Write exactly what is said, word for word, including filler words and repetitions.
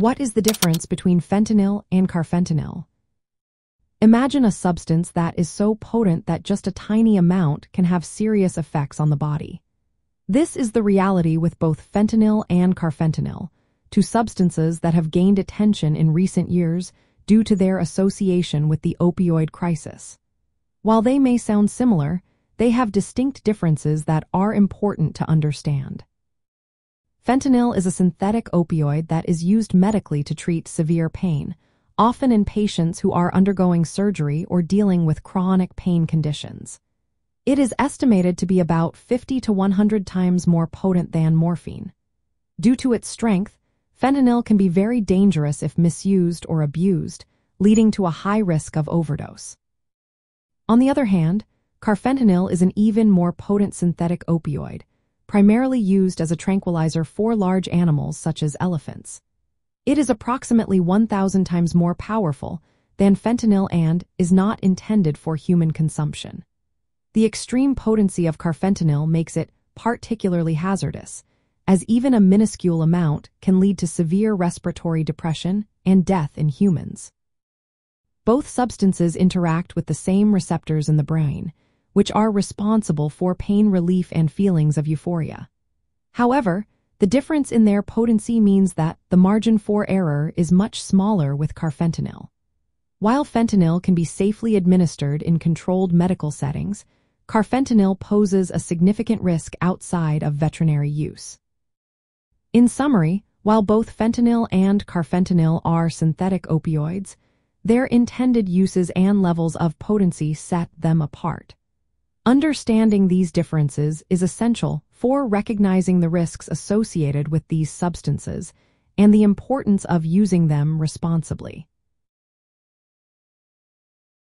What is the difference between fentanyl and carfentanil? Imagine a substance that is so potent that just a tiny amount can have serious effects on the body. This is the reality with both fentanyl and carfentanil, two substances that have gained attention in recent years due to their association with the opioid crisis. While they may sound similar, they have distinct differences that are important to understand. Fentanyl is a synthetic opioid that is used medically to treat severe pain, often in patients who are undergoing surgery or dealing with chronic pain conditions. It is estimated to be about fifty to one hundred times more potent than morphine. Due to its strength, fentanyl can be very dangerous if misused or abused, leading to a high risk of overdose. On the other hand, carfentanil is an even more potent synthetic opioid, primarily used as a tranquilizer for large animals such as elephants. It is approximately one thousand times more powerful than fentanyl and is not intended for human consumption. The extreme potency of carfentanil makes it particularly hazardous, as even a minuscule amount can lead to severe respiratory depression and death in humans. Both substances interact with the same receptors in the brain, which are responsible for pain relief and feelings of euphoria. However, the difference in their potency means that the margin for error is much smaller with carfentanil. While fentanyl can be safely administered in controlled medical settings, carfentanil poses a significant risk outside of veterinary use. In summary, while both fentanyl and carfentanil are synthetic opioids, their intended uses and levels of potency set them apart. Understanding these differences is essential for recognizing the risks associated with these substances and the importance of using them responsibly.